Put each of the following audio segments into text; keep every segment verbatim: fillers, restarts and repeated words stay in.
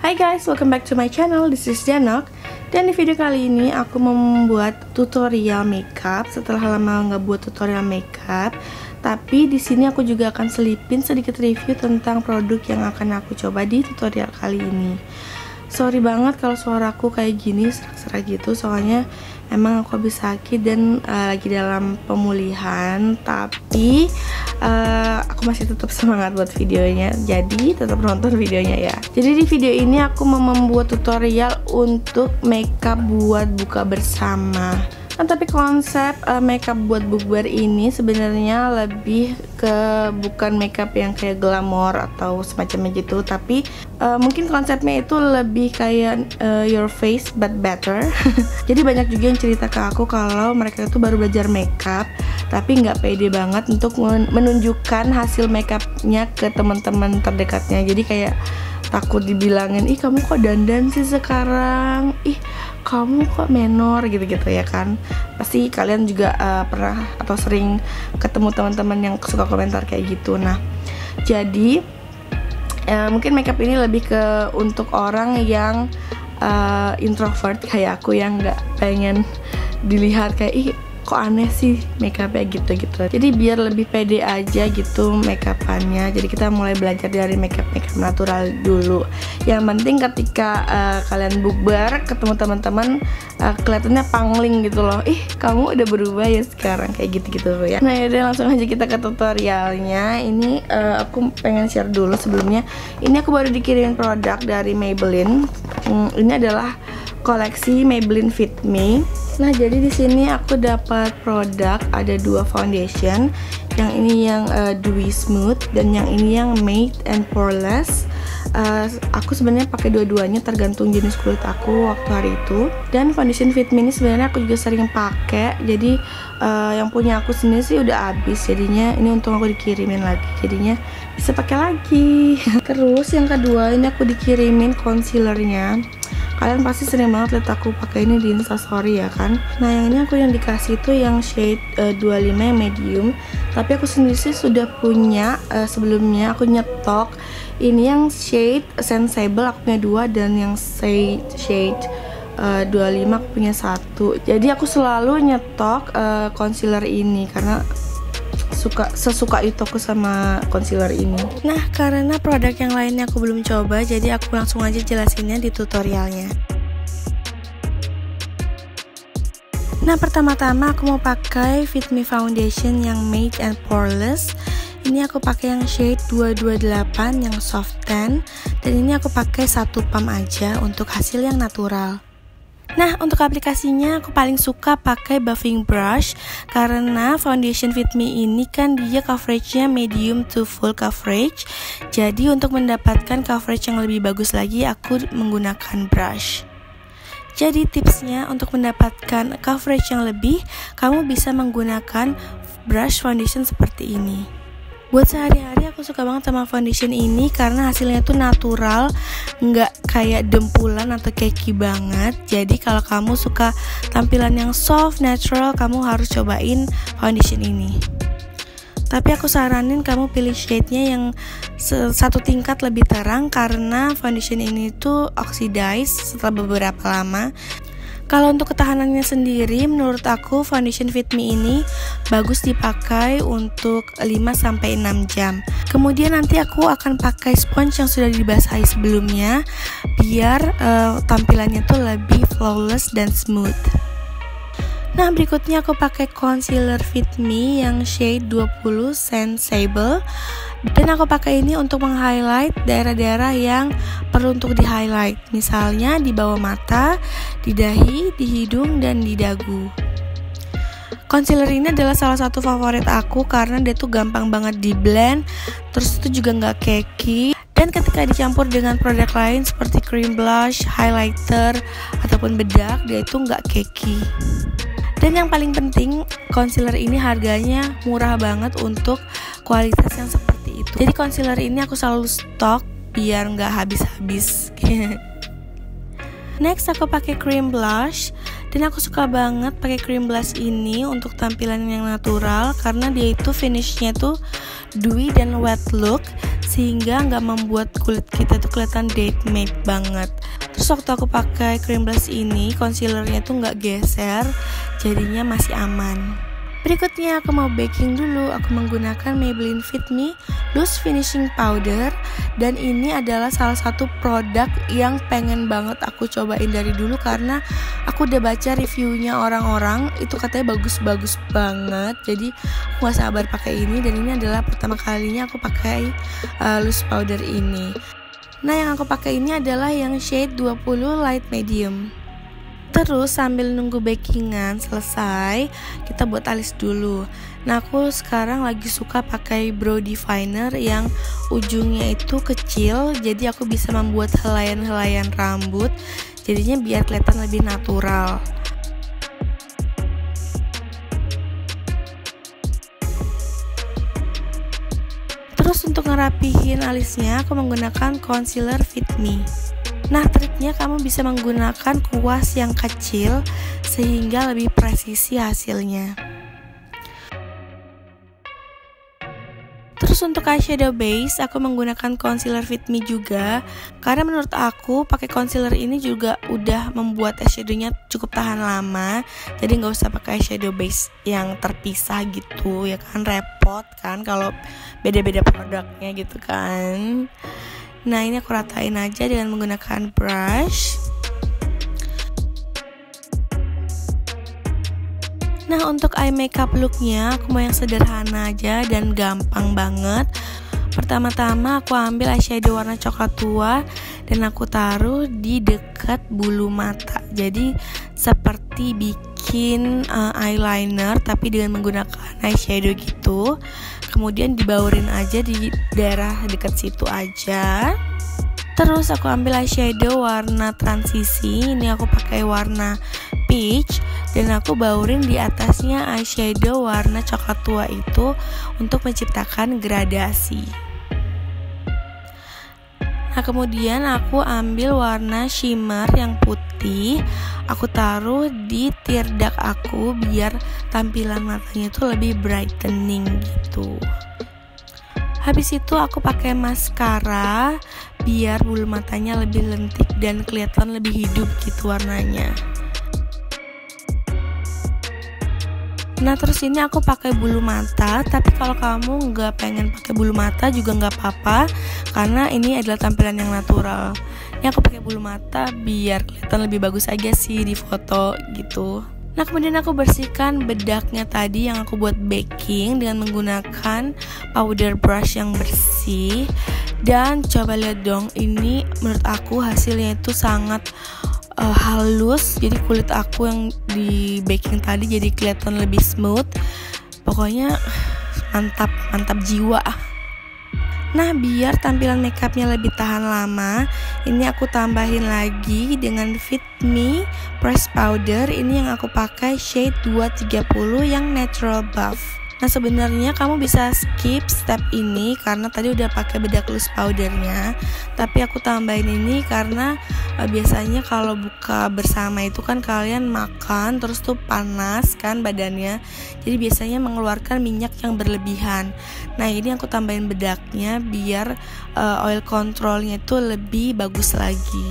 Hai guys, welcome back to my channel. This is Dhenok. Dan di video kali ini aku membuat tutorial makeup setelah lama nggak buat tutorial makeup. Tapi di sini aku juga akan selipin sedikit review tentang produk yang akan aku coba di tutorial kali ini. Sorry banget kalau suaraku kayak gini serak-serak gitu, soalnya emang aku habis sakit dan uh, lagi dalam pemulihan. Tapi Uh, aku masih tetap semangat buat videonya, jadi tetap nonton videonya ya. Jadi di video ini aku mau membuat tutorial untuk makeup buat buka bersama. Nah, tapi konsep uh, makeup buat bukber ini sebenarnya lebih ke bukan makeup yang kayak glamor atau semacamnya gitu, tapi uh, mungkin konsepnya itu lebih kayak uh, your face but better. Jadi banyak juga yang cerita ke aku kalau mereka itu baru belajar makeup tapi nggak pede banget untuk menunjukkan hasil makeupnya ke teman-teman terdekatnya. Jadi kayak takut dibilangin, ih kamu kok dandan sih sekarang, ih kamu kok menor gitu-gitu ya kan. Pasti kalian juga uh, pernah atau sering ketemu teman-teman yang suka komentar kayak gitu. Nah, jadi uh, mungkin makeup ini lebih ke untuk orang yang uh, introvert kayak aku yang nggak pengen dilihat kayak ih kok aneh sih makeupnya gitu-gitu. Jadi biar lebih pede aja gitu makeupannya. Jadi kita mulai belajar dari makeup makeup natural dulu. Yang penting ketika uh, kalian bukber ketemu teman-teman uh, kelihatannya pangling gitu loh. Ih kamu udah berubah ya sekarang, kayak gitu-gitu ya. Nah yaudah langsung aja kita ke tutorialnya. Ini uh, aku pengen share dulu sebelumnya. Ini aku baru dikirimin produk dari Maybelline. Hmm, ini adalah koleksi Maybelline Fit Me. Nah, jadi di sini aku dapat produk, ada dua foundation. Yang ini yang uh, Dewy Smooth dan yang ini yang Matte and Poreless. Uh, aku sebenarnya pakai dua-duanya tergantung jenis kulit aku waktu hari itu. Dan foundation Fit Me ini sebenarnya aku juga sering pakai. Jadi uh, yang punya aku sendiri sih udah habis. Jadinya ini untung aku dikirimin lagi. Jadinya bisa pakai lagi. Terus yang kedua ini aku dikirimin concealernya. Kalian pasti sering banget lihat aku pakai ini di Instastory ya kan. Nah yang ini aku yang dikasih itu yang shade uh, dua puluh lima yang medium. Tapi aku sendiri sih sudah punya uh, sebelumnya aku nyetok. Ini yang shade Sensible aku punya dua, dan yang shade, shade uh, dua puluh lima aku punya satu. Jadi aku selalu nyetok uh, concealer ini karena suka sesuka itu aku sama concealer ini. Nah, karena produk yang lainnya aku belum coba, jadi aku langsung aja jelasinnya di tutorialnya. Nah, pertama-tama aku mau pakai Fit Me Foundation yang Matte and Poreless. Ini aku pakai yang shade dua dua delapan yang soft tan, dan ini aku pakai satu pump aja untuk hasil yang natural. Nah, untuk aplikasinya aku paling suka pakai buffing brush karena foundation Fit Me ini kan dia coveragenya medium to full coverage. Jadi untuk mendapatkan coverage yang lebih bagus lagi aku menggunakan brush. Jadi tipsnya untuk mendapatkan coverage yang lebih, kamu bisa menggunakan brush foundation seperti ini. Buat sehari-hari aku suka banget sama foundation ini karena hasilnya tuh natural, nggak kayak dempulan atau cakey banget. Jadi kalau kamu suka tampilan yang soft, natural, kamu harus cobain foundation ini. Tapi aku saranin kamu pilih shade-nya yang satu tingkat lebih terang karena foundation ini tuh oxidize setelah beberapa lama. Kalau untuk ketahanannya sendiri, menurut aku foundation Fit Me ini bagus dipakai untuk lima sampai enam jam. Kemudian nanti aku akan pakai sponge yang sudah dibasahi sebelumnya biar uh, tampilannya tuh lebih flawless dan smooth. Nah, berikutnya aku pakai concealer Fit Me yang shade dua puluh Sensible. Dan aku pakai ini untuk meng-highlight daerah-daerah yang perlu untuk di-highlight. Misalnya di bawah mata, di dahi, di hidung, dan di dagu. Concealer ini adalah salah satu favorit aku karena dia tuh gampang banget di-blend. Terus itu juga nggak cakey. Dan ketika dicampur dengan produk lain seperti cream blush, highlighter, ataupun bedak, dia itu nggak cakey. Dan yang paling penting, concealer ini harganya murah banget untuk kualitas yang seperti itu. Jadi concealer ini aku selalu stok biar nggak habis-habis. Next aku pakai cream blush. Dan aku suka banget pakai cream blush ini untuk tampilan yang natural karena dia itu finishnya tuh dewy dan wet look. sehingga nggak membuat kulit kita tuh kelihatan date matte banget. Terus waktu aku pakai cream blush ini, concealernya tuh nggak geser, jadinya masih aman. Berikutnya aku mau baking dulu. Aku menggunakan Maybelline Fit Me Loose Finishing Powder, dan ini adalah salah satu produk yang pengen banget aku cobain dari dulu karena aku udah baca reviewnya orang-orang, itu katanya bagus-bagus banget. Jadi aku gak sabar pakai ini, dan ini adalah pertama kalinya aku pakai uh, loose powder ini. Nah, yang aku pakai ini adalah yang shade dua puluh light medium. Terus sambil nunggu bakingan selesai, kita buat alis dulu. Nah, aku sekarang lagi suka pakai brow definer yang ujungnya itu kecil, jadi aku bisa membuat helaian-helaian rambut, jadinya biar kelihatan lebih natural. Terus untuk ngerapihin alisnya, aku menggunakan concealer Fit Me. Nah, triknya kamu bisa menggunakan kuas yang kecil sehingga lebih presisi hasilnya. Terus untuk eyeshadow base, aku menggunakan concealer Fit Me juga, karena menurut aku pakai concealer ini juga udah membuat eyeshadownya cukup tahan lama, jadi nggak usah pakai eyeshadow base yang terpisah gitu, ya kan repot kan kalau beda-beda produknya gitu kan. Nah, ini aku ratain aja dengan menggunakan brush. Nah, untuk eye makeup looknya aku mau yang sederhana aja dan gampang banget. Pertama-tama aku ambil eyeshadow warna coklat tua dan aku taruh di dekat bulu mata. Jadi seperti bikin uh, eyeliner tapi dengan menggunakan eyeshadow gitu. Kemudian dibaurin aja di daerah dekat situ aja. Terus aku ambil eyeshadow warna transisi, ini aku pakai warna peach, dan aku baurin di atasnya eyeshadow warna coklat tua itu untuk menciptakan gradasi. Nah, kemudian aku ambil warna shimmer yang putih, aku taruh di tear duct aku biar tampilan matanya itu lebih brightening gitu. Habis itu aku pakai maskara biar bulu matanya lebih lentik dan kelihatan lebih hidup gitu warnanya. Nah, terus ini aku pakai bulu mata, tapi kalau kamu nggak pengen pakai bulu mata juga nggak apa-apa karena ini adalah tampilan yang natural. Ini aku pakai bulu mata biar kelihatan lebih bagus aja sih di foto gitu. Nah, kemudian aku bersihkan bedaknya tadi yang aku buat baking dengan menggunakan powder brush yang bersih, dan coba lihat dong, ini menurut aku hasilnya itu sangat Uh, halus, jadi kulit aku yang di baking tadi jadi kelihatan lebih smooth. Pokoknya mantap, mantap jiwa. Nah, biar tampilan makeupnya lebih tahan lama, ini aku tambahin lagi dengan Fit Me Press Powder. Ini yang aku pakai shade dua tiga puluh yang Natural Buff. Nah, sebenarnya kamu bisa skip step ini karena tadi udah pakai bedak loose powdernya, tapi aku tambahin ini karena biasanya kalau buka bersama itu kan kalian makan terus tuh panas kan badannya, jadi biasanya mengeluarkan minyak yang berlebihan. Nah, ini aku tambahin bedaknya biar uh, oil controlnya itu lebih bagus lagi.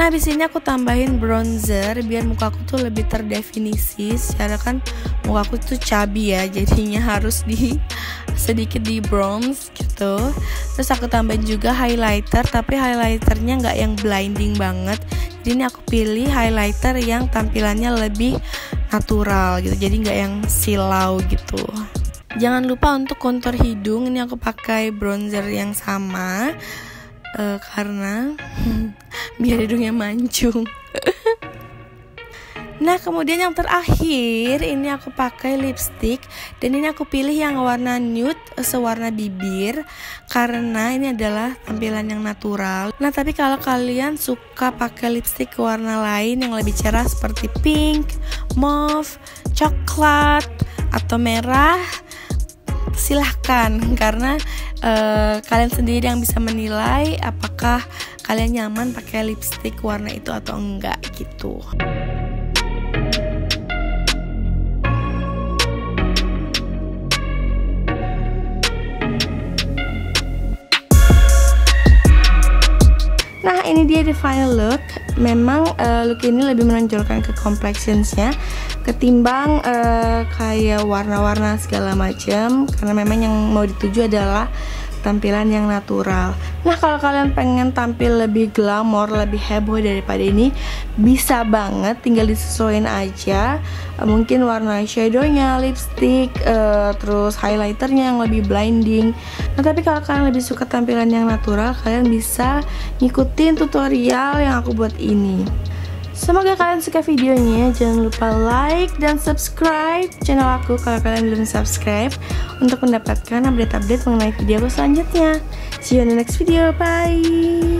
Nah, di sini aku tambahin bronzer biar muka aku tuh lebih terdefinisi, secara kan muka aku tuh chubby ya, jadinya harus di sedikit di bronze gitu. Terus aku tambahin juga highlighter, tapi highlighternya nggak yang blinding banget, jadi ini aku pilih highlighter yang tampilannya lebih natural gitu, jadi nggak yang silau gitu. Jangan lupa untuk kontur hidung, ini aku pakai bronzer yang sama uh, karena biar hidungnya mancung. Nah, kemudian yang terakhir ini aku pakai lipstick, dan ini aku pilih yang warna nude sewarna bibir karena ini adalah tampilan yang natural. Nah, tapi kalau kalian suka pakai lipstick warna lain yang lebih cerah seperti pink, mauve, coklat, atau merah, silahkan, karena uh, kalian sendiri yang bisa menilai apakah kalian nyaman pakai lipstick warna itu atau enggak gitu. Nah, ini dia the final look. Memang uh, look ini lebih menonjolkan ke complexionsnya ketimbang uh, kayak warna-warna segala macam, karena memang yang mau dituju adalah tampilan yang natural. Nah, kalau kalian pengen tampil lebih glamor, lebih heboh daripada ini, bisa banget, tinggal disesuaikan aja. Mungkin warna shadownya, lipstick, uh, terus highlighternya yang lebih blinding. Nah, tapi kalau kalian lebih suka tampilan yang natural, kalian bisa ngikutin tutorial yang aku buat ini. Semoga kalian suka videonya. Jangan lupa like dan subscribe channel aku kalau kalian belum subscribe, untuk mendapatkan update-update mengenai video aku selanjutnya. See you in the next video, bye!